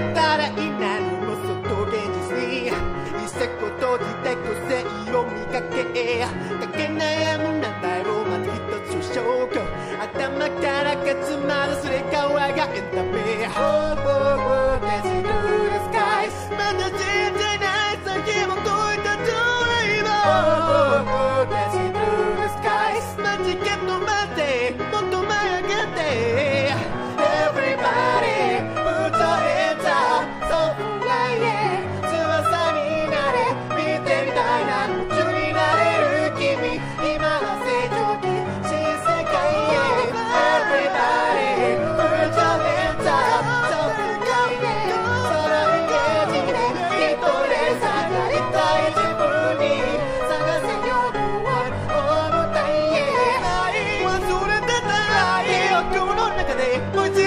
なったらいなるの外現実にいせこと自体個性を磨けかけ悩むなんだろうまた一つ消去頭からかつまるすれ替わがエンタメ Oh oh oh let's do the sky まだ信じない先も解いた Dream Oh oh oh What's